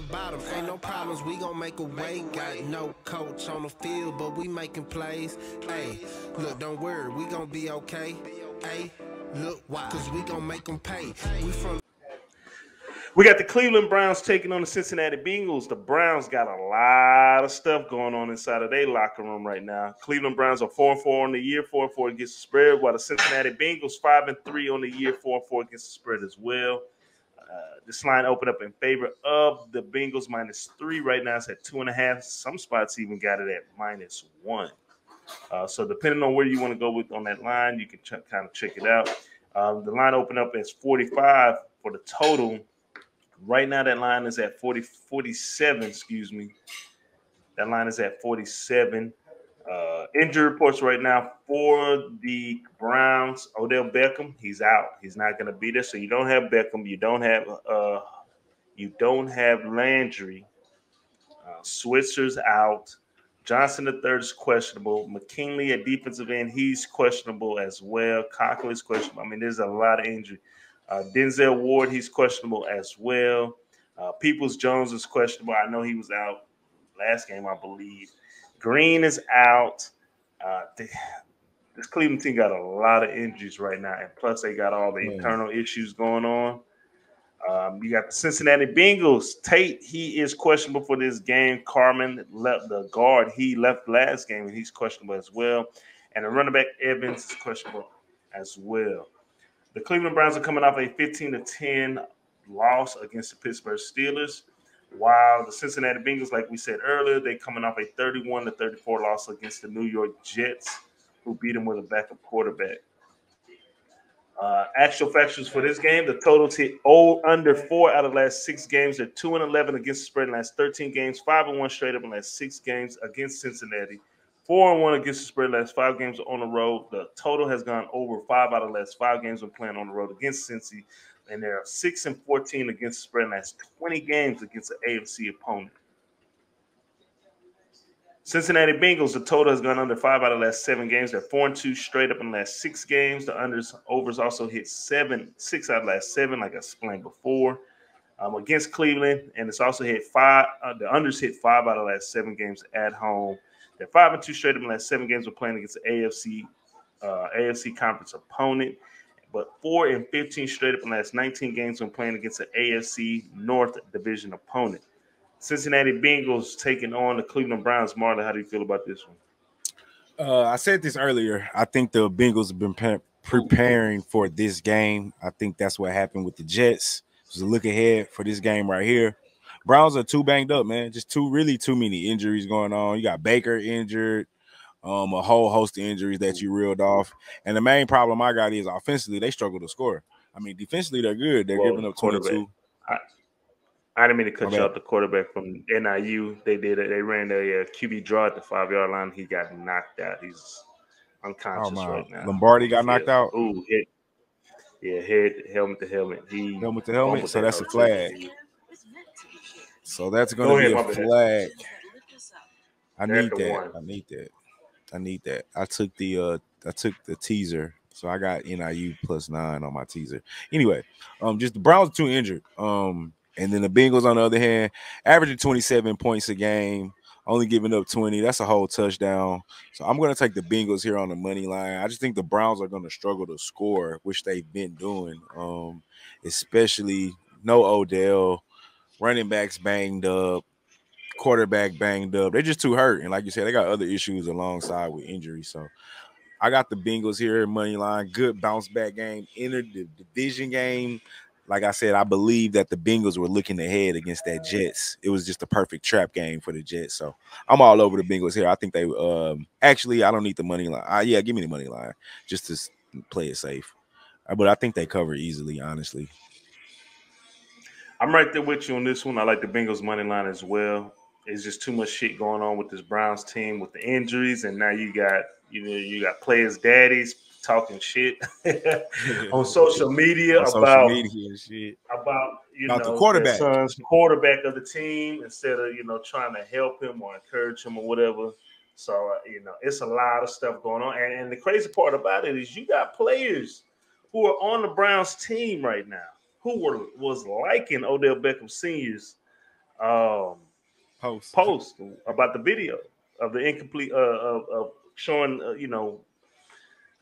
the bottom, ain't no problems, we gon' make a way. Got no coach on the field, but we making plays. Ayy, look, don't worry, we gon' be okay. Ayy, look, why? Cause we gon' make them pay. We got the Cleveland Browns taking on the Cincinnati Bengals. The Browns got a lot of stuff going on inside of their locker room right now. Cleveland Browns are 4-4 on the year, 4-4 against the spread, while the Cincinnati Bengals 5-3 on the year, 4-4 against the spread as well. This line opened up in favor of the Bengals -3. Right now it's at 2.5. Some spots even got it at -1. So depending on where you want to go with on that line, you can kind of check it out. The line opened up as 45 for the total. Right now that line is at 47, excuse me. That line is at 47. Injury reports right now for the Browns. Odell Beckham, he's out. He's not going to be there. So you don't have Beckham. You don't have Landry. Switzer's out. Johnson III is questionable. McKinley, a defensive end, he's questionable as well. Cockley is questionable. I mean, there's a lot of injury. Denzel Ward, he's questionable as well. Peoples Jones is questionable. I know he was out last game, I believe. Green is out. This Cleveland team got a lot of injuries right now, and plus they got all the internal issues going on. You got the Cincinnati Bengals. Tate, he is questionable for this game. Carmen, left the guard, he left last game, and he's questionable as well. And the running back Evans is questionable as well. The Cleveland Browns are coming off a 15-10 loss against the Pittsburgh Steelers. While the Cincinnati Bengals, like we said earlier, they're coming off a 31-34 loss against the New York Jets, who beat them with a backup quarterback. Actual factors for this game: the totals hit under 4 out of the last 6 games. They're 2-11 against the spread in the last 13 games, 5-1 straight up in the last 6 games against Cincinnati, 4-1 against the spread in the last 5 games on the road. The total has gone over 5 out of the last 5 games when playing on the road against Cincy. And they're 6-14 against the spread in the last 20 games against an AFC opponent. Cincinnati Bengals, the total has gone under 5 out of the last 7 games. They're 4-2 straight up in the last 6 games. The overs also hit 6 out of the last 7, like I explained before, against Cleveland. And it's also hit 5. The unders hit 5 out of the last 7 games at home. They're 5-2 straight up in the last 7 games. We're playing against the AFC conference opponent. But 4-15 straight up in the last 19 games when playing against an AFC North division opponent. Cincinnati Bengals taking on the Cleveland Browns. Marlon, how do you feel about this one? I said this earlier. I think the Bengals have been preparing for this game. I think that's what happened with the Jets. It was a look ahead for this game right here. Browns are too banged up, man. Just too many injuries going on. You got Baker injured. A whole host of injuries that you reeled off. And the main problem I got is offensively, they struggle to score. I mean, defensively, they're good. They're giving up 22. I didn't mean to cut you off. The quarterback from NIU, they ran their QB draw at the 5-yard line. He got knocked out. He's unconscious right now. Lombardi got knocked out? Ooh, helmet to helmet. Helmet to helmet, so that's a flag. So that's going to be a flag. I need that. I took the teaser, so I got NIU +9 on my teaser. Anyway, just the Browns are too injured. And then the Bengals, on the other hand, averaging 27 points a game, only giving up 20. That's a whole touchdown. So I'm going to take the Bengals here on the money line. I just think the Browns are going to struggle to score, which they've been doing. Especially no Odell, running backs banged up, quarterback banged up. They're just too hurt, and like you said, they got other issues alongside with injury. So I got the Bengals here, money line, good bounce back game, inner the division game. Like I said, I believe that the Bengals were looking ahead against that Jets. It was just a perfect trap game for the Jets. So I'm all over the Bengals here. I think they actually, I don't need the money line. Yeah, give me the money line just to play it safe. But I think they cover easily, honestly. I'm right there with you on this one. I like the Bengals money line as well. It's just too much shit going on with this Browns team with the injuries, and now you got players' daddies talking shit on social media about the quarterback of the team instead of trying to help him or encourage him or whatever. So it's a lot of stuff going on, and the crazy part about it is you got players who are on the Browns team right now who was liking Odell Beckham Sr.'s post about the video of the incomplete of showing you know,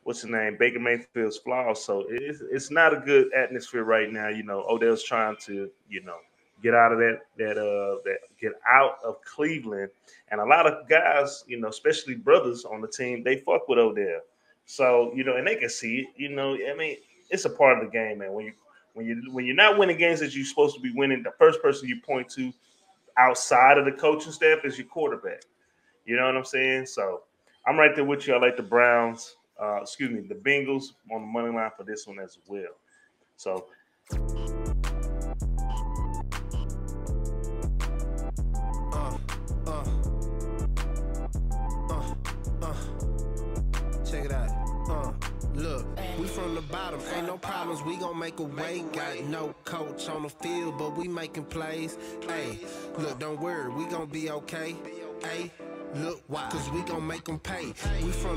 what's his name, Baker Mayfield's flaws. So it's not a good atmosphere right now. You know, Odell's trying to, you know, get out of that get out of Cleveland, and a lot of guys, you know, especially brothers on the team, they fuck with Odell. So, you know, and they can see it. You know, I mean, it's a part of the game, man. When you're not winning games that you're supposed to be winning, the first person you point to outside of the coaching staff is your quarterback. You know what I'm saying? So I'm right there with you. I like the Browns, the Bengals on the money line for this one as well. So. Check it out. Look, we from the bottom, ain't no problems, we gon' make a way. Got no coach on the field, but we making plays. Hey, look, don't worry, we gon' be okay. Hey, look, why? Cause we gon' make them pay. We from